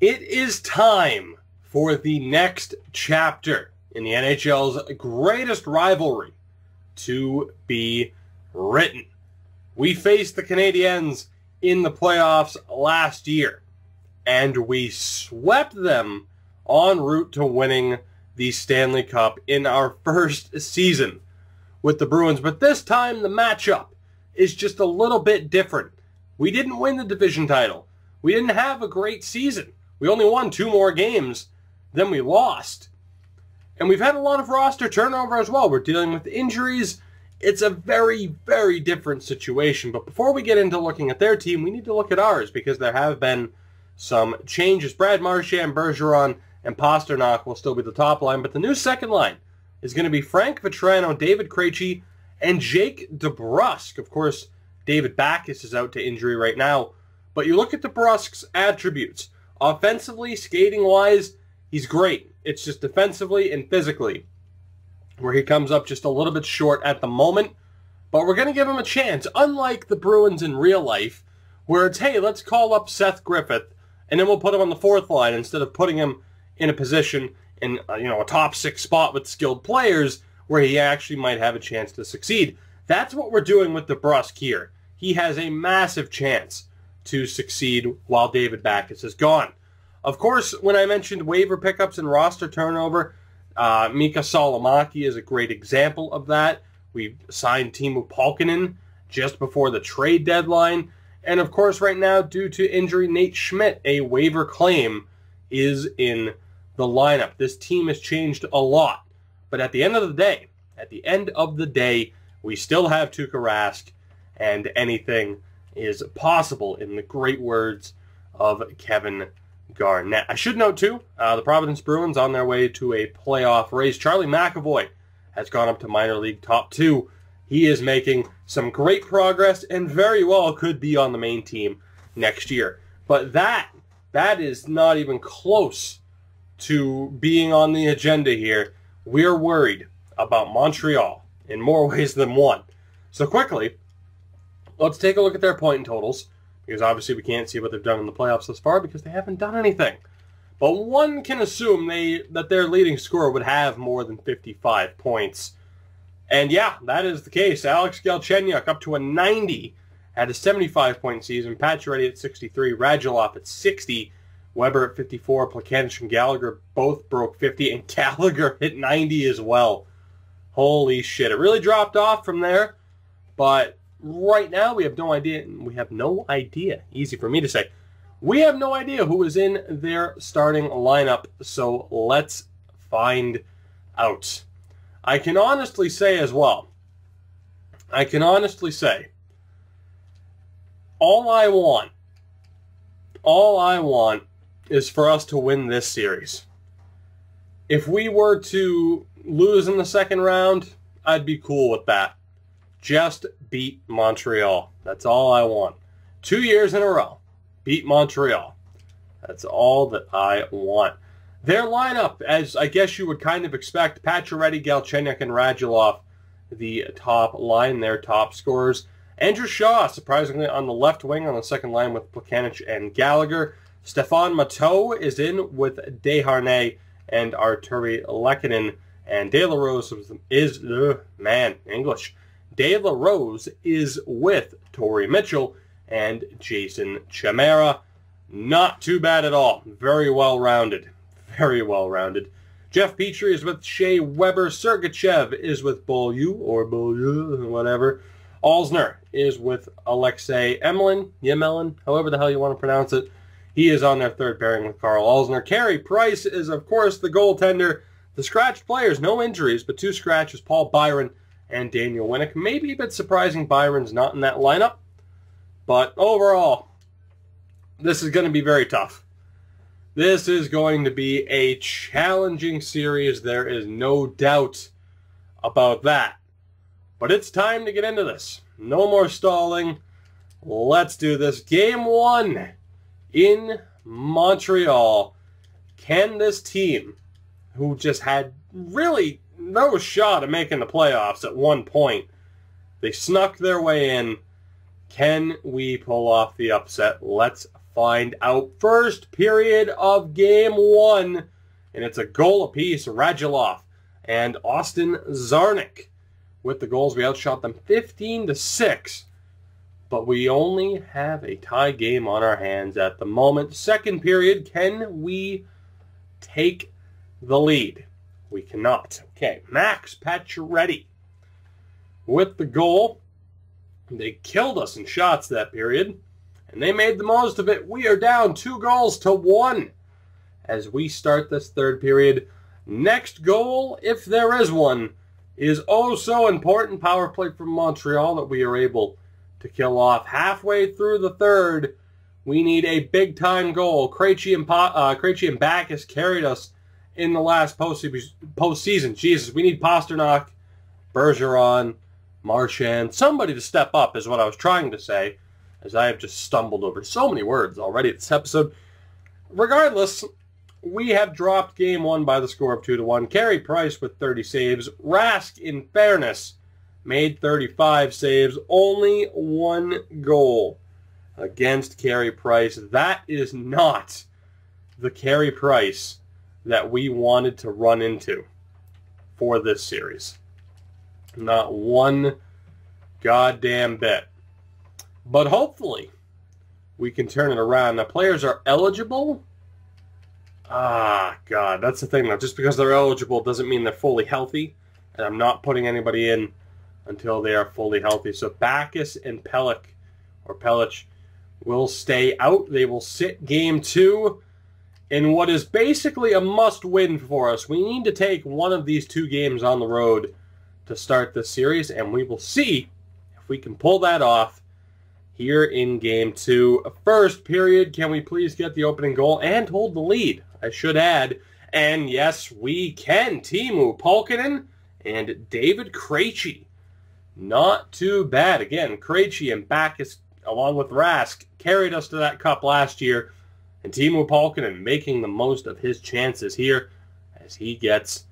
It is time for the next chapter in the NHL's greatest rivalry to be written. We faced the Canadiens in the playoffs last year, and we swept them en route to winning the Stanley Cup in our first season with the Bruins. But this time, the matchup is just a little bit different. We didn't win the division title. We didn't have a great season. We only won 2 more games than we lost. And we've had a lot of roster turnover as well. We're dealing with injuries. It's a very, very different situation. But before we get into looking at their team, we need to look at ours, because there have been some changes. Brad Marchand, Bergeron, and Pastrnak will still be the top line, but the new second line is going to be Frank Vatrano, David Krejci, and Jake DeBrusk. Of course, David Backes is out to injury right now, but you look at DeBrusk's attributes. Offensively, skating-wise, he's great. It's just defensively and physically where he comes up just a little bit short at the moment, but we're going to give him a chance, unlike the Bruins in real life, where it's, hey, let's call up Seth Griffith, and then we'll put him on the fourth line instead of putting him in a position in, a top 6 spot with skilled players where he actually might have a chance to succeed. That's what we're doing with DeBrusk here. He has a massive chance to succeed while David Backes is gone. Of course, when I mentioned waiver pickups and roster turnover, Mika Salamaki is a great example of that. We signed Timo Pulkkinen just before the trade deadline. And of course, right now, due to injury, Nate Schmidt, a waiver claim, is in the lineup. This team has changed a lot. But at the end of the day, we still have Tuukka Rask, and anything is possible, in the great words of Kevin Garnett. I should note, too, the Providence Bruins on their way to a playoff race. Charlie McAvoy has gone up to minor league top 2. He is making some great progress and very well could be on the main team next year. But that is not even close to being on the agenda here. We're worried about Montreal in more ways than one. So quickly, let's take a look at their point totals, because obviously we can't see what they've done in the playoffs thus far because they haven't done anything. But one can assume that their leading scorer would have more than 55 points. And yeah, that is the case. Alex Galchenyuk up to a 90, had a 75-point season. Pacioretty at 63, Radulov at 60, Weber at 54, Plekanec and Gallagher both broke 50, and Gallagher hit 90 as well. Holy shit. It really dropped off from there, but right now we have no idea. Easy for me to say. We have no idea who is in their starting lineup, so let's find out. I can honestly say as well, all I want is for us to win this series. If we were to lose in the second round, I'd be cool with that. Just beat Montreal. That's all I want. 2 years in a row, beat Montreal. That's all that I want. Their lineup, as I guess you would kind of expect, Pacioretty, Galchenyuk, and Radulov, the top line, their top scorers. Andrew Shaw, surprisingly, on the left wing on the second line with Plekanec and Gallagher. Stefan Matteau is in with Desharnais and Artturi Lehkonen. And De La Rose is with Torrey Mitchell and Jason Chimera. Not too bad at all. Very well-rounded. Jeff Petrie is with Shea Weber. Sergachev is with Beaulieu, whatever. Alzner is with Alexei Yemelin, however the hell you want to pronounce it. He is on their third pairing with Karl Alzner. Carey Price is, of course, the goaltender. The scratched players, no injuries, but 2 scratches, Paul Byron and Daniel Winnick. Maybe a bit surprising Byron's not in that lineup, but overall, this is going to be very tough. This is going to be a challenging series. There is no doubt about that. But it's time to get into this. No more stalling. Let's do this. Game 1 in Montreal. Can this team, who just had really no shot at making the playoffs at one point, they snuck their way in, can we pull off the upset? Let's find out. First period of game one, and it's a goal apiece. Radulov and Austin Czarnik with the goals. We outshot them 15-6, but we only have a tie game on our hands at the moment. Second period, can we take the lead? We cannot. Okay, Max Pacioretty with the goal. They killed us in shots that period, and they made the most of it. We are down 2-1 as we start this third period. Next goal, if there is one, is oh so important. Power play from Montreal that we are able to kill off. Halfway through the third, we need a big-time goal. Krejci and Backes carried us in the last postseason. Jesus, we need Pastrnak, Bergeron, Marchand, somebody to step up is what I was trying to say, as I have just stumbled over so many words already this episode. Regardless, we have dropped game one by the score of 2-1. Carey Price with 30 saves. Rask, in fairness, made 35 saves. Only one goal against Carey Price. That is not the Carey Price that we wanted to run into for this series. Not one goddamn bit. But hopefully we can turn it around. Now, players are eligible. Ah, God, that's the thing, though. Just because they're eligible doesn't mean they're fully healthy, and I'm not putting anybody in until they are fully healthy. So Backes and Pelich will stay out. They will sit game two in what is basically a must-win for us. We need to take one of these two games on the road to start this series, and we will see if we can pull that off here in game two. First period, can we please get the opening goal and hold the lead, I should add. And yes, we can. Timo Pulkkinen and David Krejci. Not too bad. Again, Krejci and Backes, along with Rask, carried us to that cup last year. And Timo Pulkkinen making the most of his chances here as he gets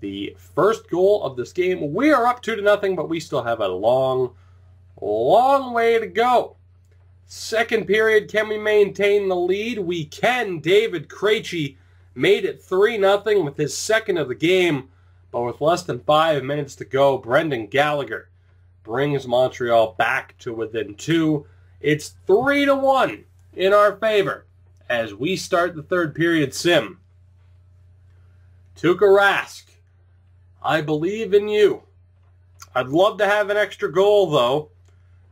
the first goal of this game. We are up 2-0, but we still have a long way to go. Second period, can we maintain the lead? We can. David Krejci made it 3-0 with his second of the game, but with less than 5 minutes to go, Brendan Gallagher brings Montreal back to within two. It's 3-1 in our favor as we start the third period. Sim, Tuukka Rask, I believe in you. I'd love to have an extra goal, though,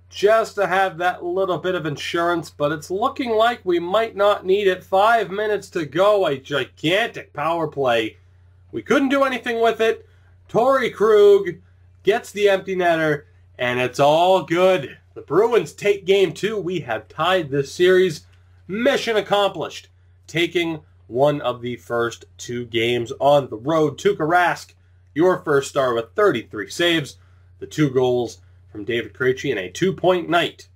just to have that little bit of insurance, but it's looking like we might not need it. 5 minutes to go, a gigantic power play. We couldn't do anything with it. Torrey Krug gets the empty netter, and it's all good. The Bruins take game two. We have tied this series. Mission accomplished, taking one of the first two games on the road. Tuukka Rask, your first star with 33 saves, the two goals from David Krejci, and a two-point night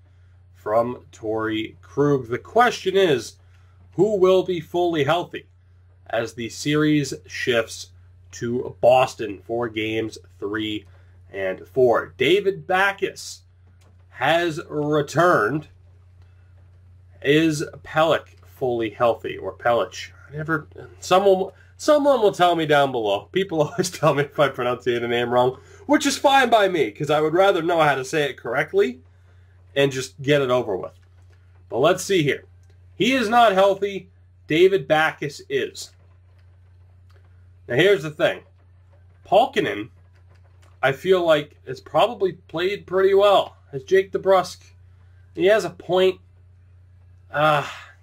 from Torrey Krug. The question is, who will be fully healthy as the series shifts to Boston for games 3 and 4? David Backes has returned. Is Pelich fully healthy, or Pelich? Someone will tell me down below. People always tell me if I pronounce the name wrong, which is fine by me, because I would rather know how to say it correctly and just get it over with. But let's see here. He is not healthy. David Backes is. Now here's the thing. Pulkkinen, I feel like, has probably played pretty well as Jake DeBrusk. He has a point.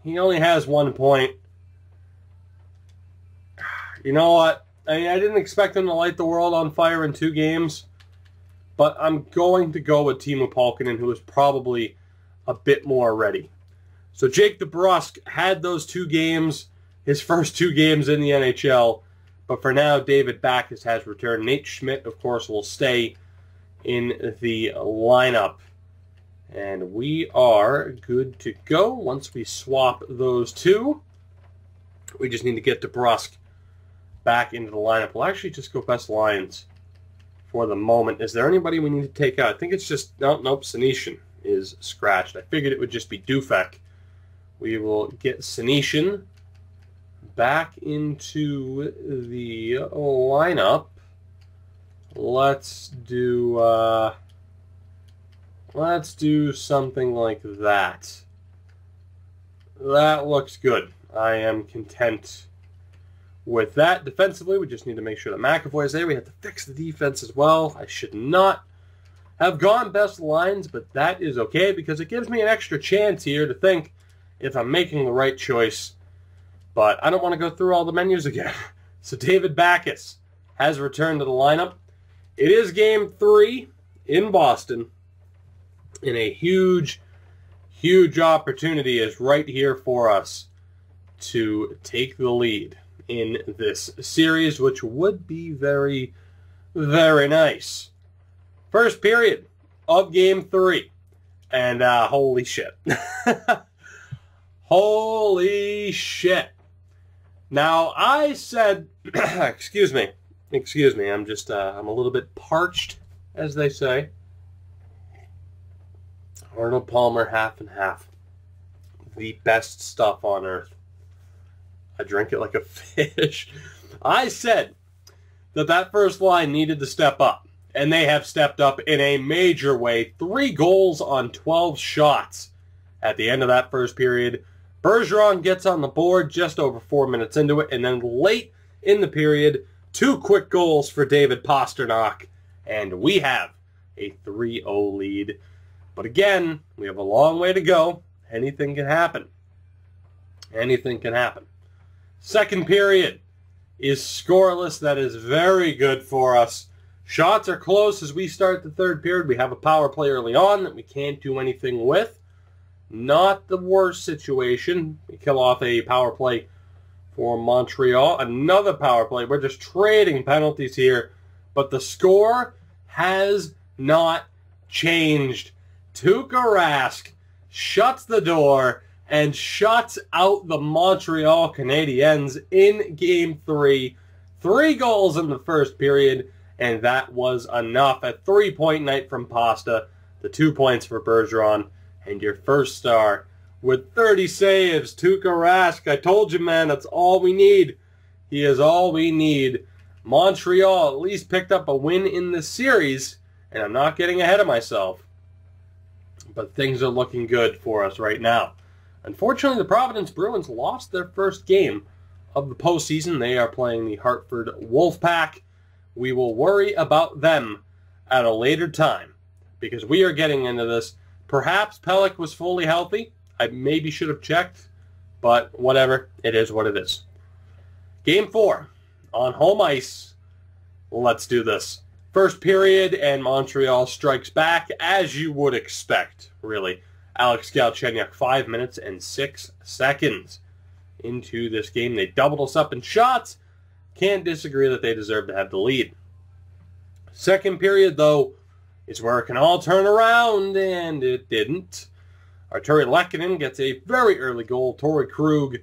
He only has 1 point. You know what? I mean, I didn't expect him to light the world on fire in two games, but I'm going to go with Timo Pulkkinen, who is probably a bit more ready. So Jake DeBrusk had those two games, his first two games in the NHL, but for now, David Backes has returned. Nate Schmidt, of course, will stay in the lineup, and we are good to go once we swap those two. We just need to get DeBrusk back into the lineup. We'll actually just go best lines for the moment. Is there anybody we need to take out? I think it's just, nope, Senishin is scratched. I figured it would just be Dufek We will get Senishin back into the lineup. Let's do something like that. That looks good. I am content with that. Defensively, we just need to make sure that McAvoy is there. We have to fix the defense as well. I should not have gone best lines, but that is okay because it gives me an extra chance here to think if I'm making the right choice. But I don't want to go through all the menus again. So David Backes has returned to the lineup. It is Game 3 in Boston, and a huge, huge opportunity is right here for us to take the lead in this series, which would be very, very nice. First period of Game 3, and holy shit. Holy shit. Now, I said, excuse me, I'm just, I'm a little bit parched, as they say. Arnold Palmer, half and half. The best stuff on earth. I drink it like a fish. I said that that first line needed to step up, and they have stepped up in a major way. 3 goals on 12 shots at the end of that first period. Bergeron gets on the board just over 4 minutes into it, and then late in the period, 2 quick goals for David Pastrnak, and we have a 3-0 lead. But again, we have a long way to go. Anything can happen. Anything can happen. Second period is scoreless. That is very good for us. Shots are close as we start the third period. We have a power play early on that we can't do anything with. Not the worst situation. We kill off a power play for Montreal. Another power play. We're just trading penalties here. But the score has not changed. Tuukka Rask shuts the door and shuts out the Montreal Canadiens in Game 3. 3 goals in the first period, and that was enough. A 3-point night from Pasta, the 2 points for Bergeron. And your first star with 30 saves, Tuukka Rask. I told you, man, that's all we need. He is all we need. Montreal at least picked up a win in the series, and I'm not getting ahead of myself. But things are looking good for us right now. Unfortunately, the Providence Bruins lost their first game of the postseason. They are playing the Hartford Wolfpack. We will worry about them at a later time because we are getting into this. Perhaps Pellick was fully healthy. I maybe should have checked, but whatever. It is what it is. Game 4 on home ice. Let's do this. First period, and Montreal strikes back, as you would expect, really. Alex Galchenyuk, 5 minutes and 6 seconds into this game. They doubled us up in shots. Can't disagree that they deserve to have the lead. Second period, though, is where it can all turn around, and it didn't. Artturi Lehkonen gets a very early goal. Torrey Krug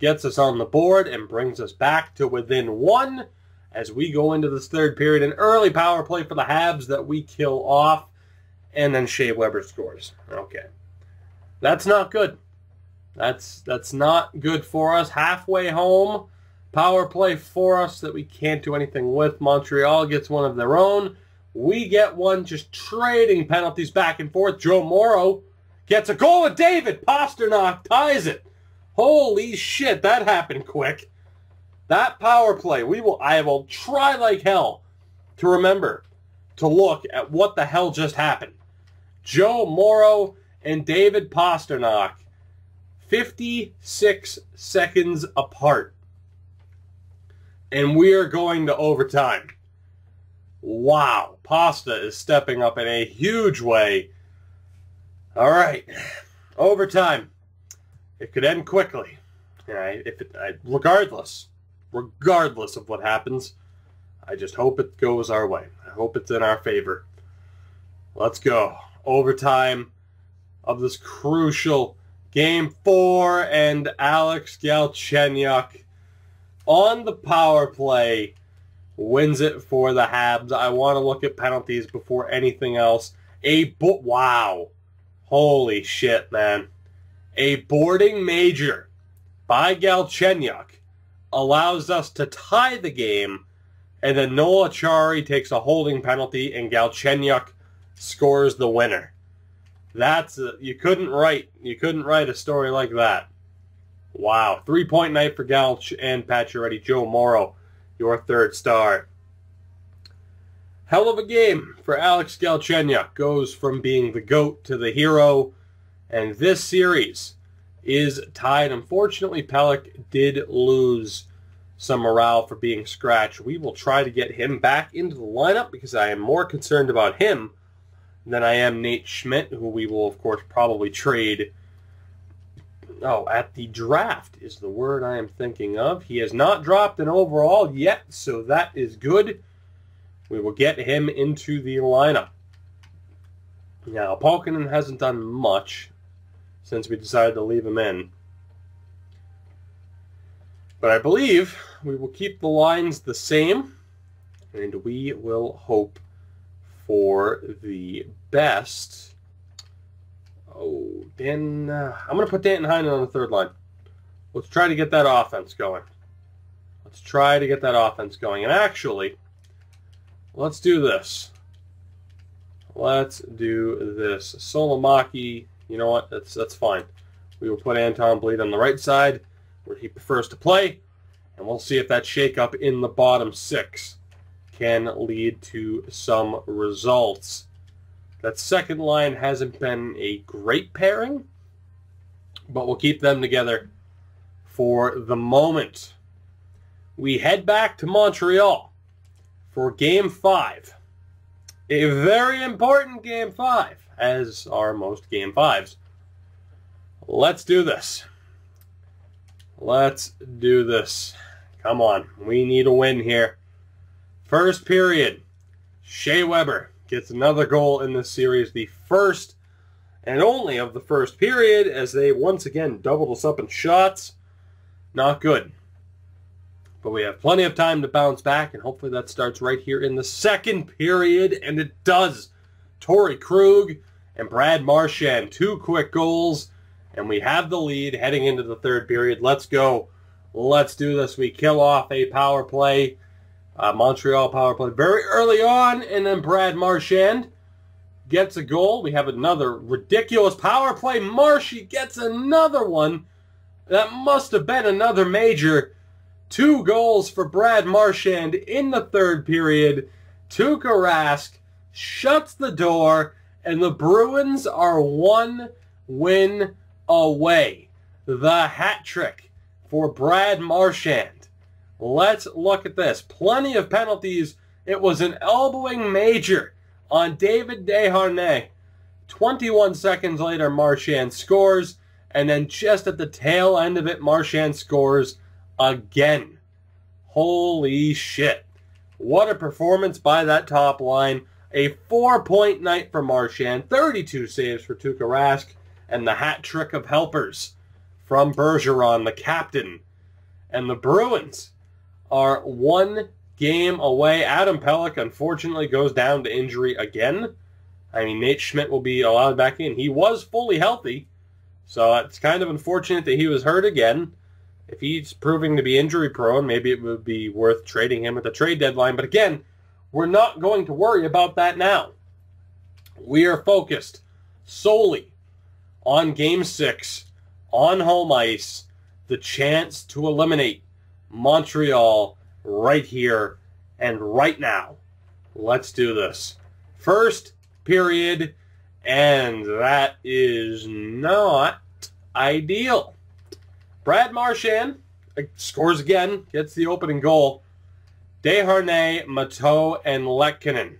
gets us on the board and brings us back to within 1 as we go into this third period. An early power play for the Habs that we kill off, and then Shea Weber scores. Okay. That's not good. That's not good for us. Halfway home, power play for us that we can't do anything with. Montreal gets one of their own. We get one, just trading penalties back and forth. Joe Morrow gets a goal with David Pastrnak, ties it. Holy shit, that happened quick. That power play, I will try like hell to remember to look at what the hell just happened. Joe Morrow and David Pastrnak, 56 seconds apart. And we are going to overtime. Wow, Pasta is stepping up in a huge way. All right, overtime. It could end quickly. Regardless of what happens, I just hope it goes our way. I hope it's in our favor. Let's go. Overtime of this crucial Game 4, and Alex Galchenyuk on the power play wins it for the Habs. I want to look at penalties before anything else. Wow. Holy shit, man. A boarding major by Galchenyuk allows us to tie the game, and then Noel Acciari takes a holding penalty, and Galchenyuk scores the winner. That's a, you couldn't write a story like that. Wow, 3-point night for Galch and Pacioretty. Joe Morrow, your third star. Hell of a game for Alex Galchenyuk. Goes from being the GOAT to the hero. And this series is tied. Unfortunately, Pellick did lose some morale for being scratched. We will try to get him back into the lineup because I am more concerned about him than I am Nate Schmidt, who we will, of course, probably trade. Oh, at the draft is the word I am thinking of. He has not dropped an overall yet, so that is good. We will get him into the lineup. Now, Pulkkinen hasn't done much since we decided to leave him in. But I believe we will keep the lines the same, and we will hope for the best. Oh, Dan. I'm going to put Dan Heinen on the third line. Let's try to get that offense going. Let's try to get that offense going. And actually, let's do this. Let's do this. Salamaki, you know what? That's fine. We will put Anton Bleed on the right side where he prefers to play, and we'll see if that shakeup in the bottom six can lead to some results. That second line hasn't been a great pairing, but we'll keep them together for the moment. We head back to Montreal for Game 5. A very important Game 5, as are most Game 5s. Let's do this. Let's do this. Come on. We need a win here. First period. Shea Weber gets another goal in this series. The first and only of the first period, as they once again doubled us up in shots. Not good. But we have plenty of time to bounce back, and hopefully that starts right here in the second period, and it does. Torrey Krug and Brad Marchand, two quick goals, and we have the lead heading into the third period. Let's go. Let's do this. We kill off a power play, Montreal power play very early on, and then Brad Marchand gets a goal. We have another ridiculous power play. Marshy gets another one. That must have been another major. Two goals for Brad Marchand in the third period. Tuukka Rask shuts the door, and the Bruins are one win away. The hat trick for Brad Marchand. Let's look at this. Plenty of penalties. It was an elbowing major on David Desharnais. 21 seconds later, Marchand scores, and then just at the tail end of it, Marchand scores again. Holy shit. What a performance by that top line. A 4-point night for Marchand. 32 saves for Tuukka Rask. And the hat trick of helpers from Bergeron, the captain. And the Bruins are one game away. Adam Pellick, unfortunately, goes down to injury again. I mean, Nate Schmidt will be allowed back in. He was fully healthy. So it's kind of unfortunate that he was hurt again. If he's proving to be injury-prone, maybe it would be worth trading him at the trade deadline. But again, we're not going to worry about that now. We are focused solely on Game 6, on home ice, the chance to eliminate Montreal right here and right now. Let's do this. First period, and that is not ideal. Brad Marchand scores again, gets the opening goal. Desharnais, Matteau, and Lehkonen.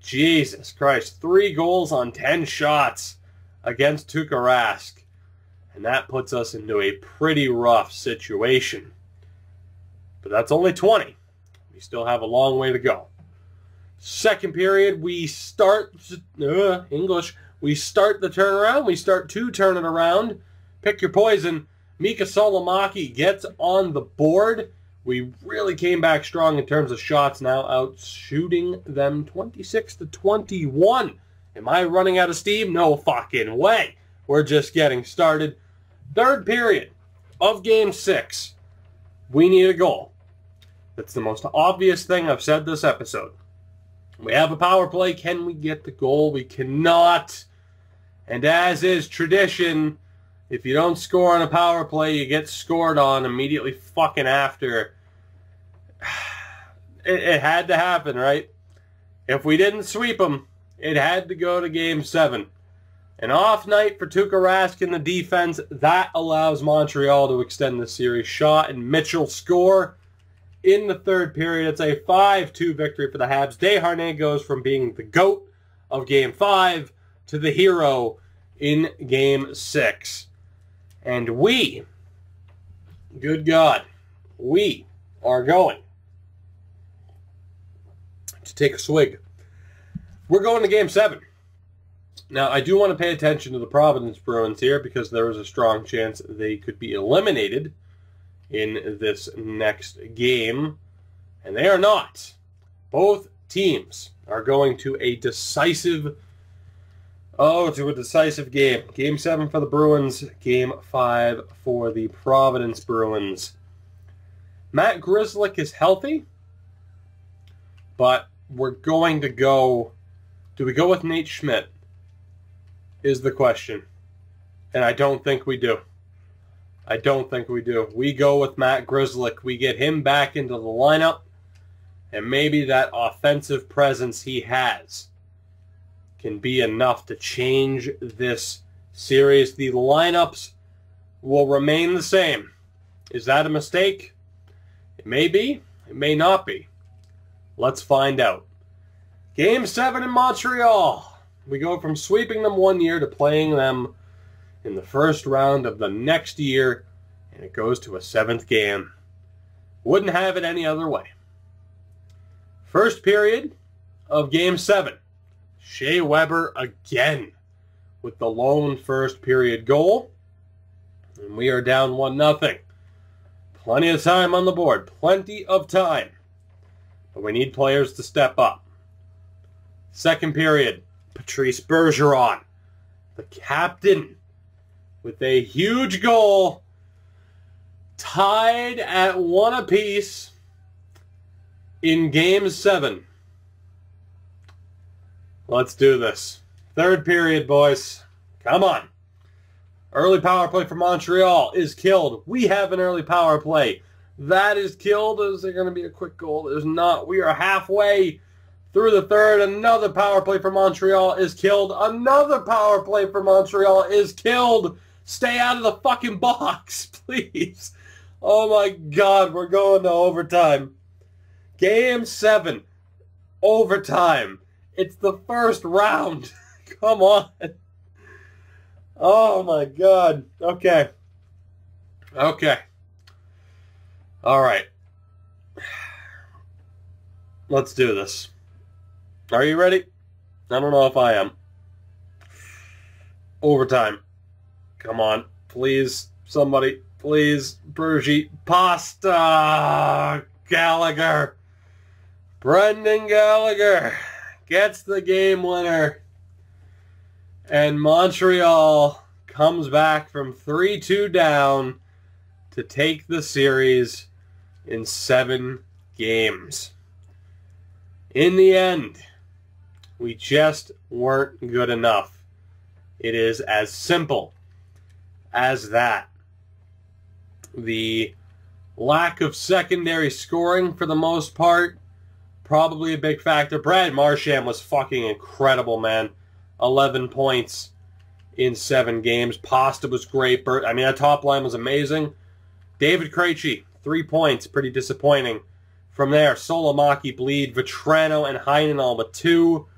Jesus Christ, 3 goals on 10 shots against Tuukka Rask. And that puts us into a pretty rough situation. But that's only 20. We still have a long way to go. Second period, we start, we start the turnaround. We start to turn it around. Pick your poison. Mika Salamaki gets on the board. We really came back strong in terms of shots now, out shooting them 26-21. Am I running out of steam? No fucking way. We're just getting started. Third period of Game 6. We need a goal. That's the most obvious thing I've said this episode. We have a power play. Can we get the goal? We cannot. And as is tradition, if you don't score on a power play, you get scored on immediately fucking after. It had to happen, right? If we didn't sweep them, it had to go to Game 7. An off night for Tuukka Rask in the defense. That allows Montreal to extend the series. Shaw and Mitchell score in the third period. It's a 5-2 victory for the Habs. Desharnais goes from being the GOAT of Game 5 to the hero in Game 6. And we, good God, we are going to take a swig. We're going to Game 7. Now, I do want to pay attention to the Providence Bruins here because there is a strong chance they could be eliminated in this next game, and they are not. Both teams are going to a decisive, game. Game 7 for the Bruins, Game 5 for the Providence Bruins. Matt Grizzlick is healthy, but we're going to go, do we go with Nate Schmidt? Is the question. And I don't think we do. I don't think we do. We go with Matt Grizzlick. We get him back into the lineup, and maybe that offensive presence he has can be enough to change this series. The lineups will remain the same. Is that a mistake? It may be. It may not be. Let's find out. Game 7 in Montreal. We go from sweeping them one year to playing them in the first round of the next year, and it goes to a 7th game. Wouldn't have it any other way. First period of Game 7. Shea Weber again with the lone first period goal. And we are down 1-0. Plenty of time on the board. Plenty of time. But we need players to step up. Second period. Patrice Bergeron, the captain, with a huge goal, tied at 1 apiece in Game 7. Let's do this. Third period, boys. Come on. Early power play for Montreal is killed. We have an early power play. That is killed. Is there going to be a quick goal? There's not. We are halfway through the third, another power play for Montreal is killed. Another power play for Montreal is killed. Stay out of the fucking box, please. Oh, my God. We're going to overtime. Game 7. Overtime. It's the first round. Come on. Oh, my God. Okay. Okay. All right. Let's do this. Are you ready? I don't know if I am. Overtime. Come on. Please, somebody. Please, Bergie. Pasta! Gallagher. Brendan Gallagher gets the game winner. And Montreal comes back from 3-2 down to take the series in 7 games. In the end, we just weren't good enough. It is as simple as that. The lack of secondary scoring, for the most part, probably a big factor. Brad Marchand was fucking incredible, man. 11 points in 7 games. Pasta was great. I mean, that top line was amazing. David Krejci, 3 points, pretty disappointing. From there, Salamaki, Bleed, Vatrano, and Heinen but 2.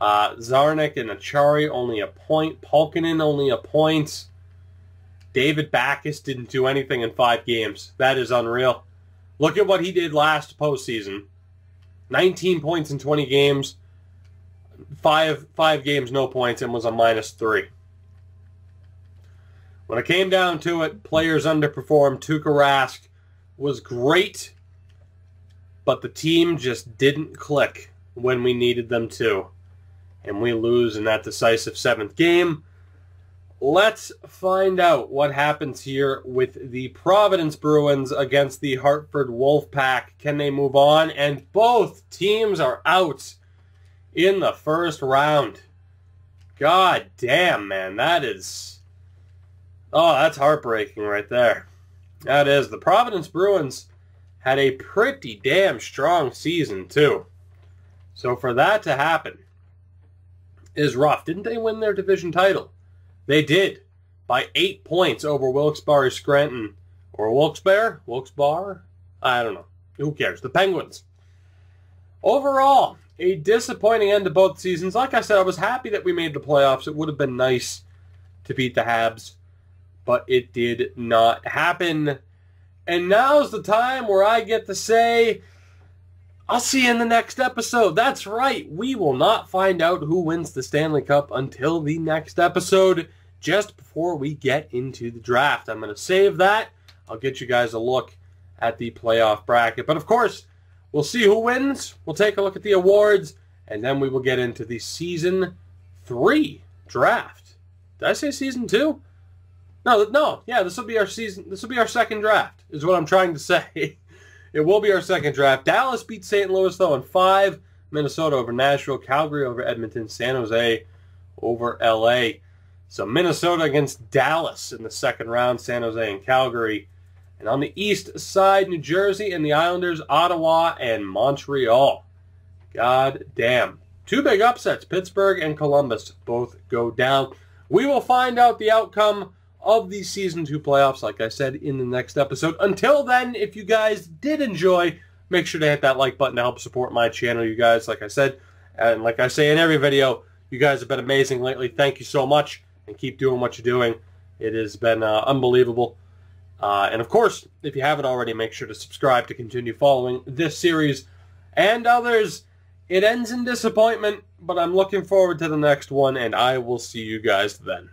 Czarnik and Acciari, only a point. Pulkkinen, only a point. David Backes didn't do anything in 5 games. That is unreal. Look at what he did last postseason. 19 points in 20 games. Five games, no points, and was a -3. When it came down to it, players underperformed. Tuukka Rask was great, but the team just didn't click when we needed them to. And we lose in that decisive 7th game. Let's find out what happens here with the Providence Bruins against the Hartford Wolfpack. Can they move on? And both teams are out in the first round. God damn, man. That is... oh, that's heartbreaking right there. That is. The Providence Bruins had a pretty damn strong season, too. So for that to happen is rough. Didn't they win their division title? They did, by 8 points over Wilkes-Barre Scranton, or Wilkes-Barre? Wilkes-Barre? I don't know. Who cares? The Penguins. Overall, a disappointing end to both seasons. Like I said, I was happy that we made the playoffs. It would have been nice to beat the Habs, but it did not happen. And now's the time where I get to say, I'll see you in the next episode. That's right. We will not find out who wins the Stanley Cup until the next episode. Just before we get into the draft. I'm going to save that. I'll get you guys a look at the playoff bracket. But of course, we'll see who wins. We'll take a look at the awards. And then we will get into the Season 3 draft. Did I say Season 2? No. Yeah, this will be our season. This will be our second draft, is what I'm trying to say. It will be our second draft. Dallas beat St. Louis, though, in 5. Minnesota over Nashville. Calgary over Edmonton. San Jose over L.A. So Minnesota against Dallas in the second round, San Jose and Calgary. And on the east side, New Jersey and the Islanders, Ottawa and Montreal. God damn. 2 big upsets, Pittsburgh and Columbus, both go down. We will find out the outcome of the Season 2 playoffs, like I said, in the next episode. Until then, if you guys did enjoy, make sure to hit that like button to help support my channel, you guys. Like I said, and like I say in every video, you guys have been amazing lately. Thank you so much. And keep doing what you're doing. It has been unbelievable. And of course, if you haven't already, make sure to subscribe to continue following this series and others. It ends in disappointment, but I'm looking forward to the next one, and I will see you guys then.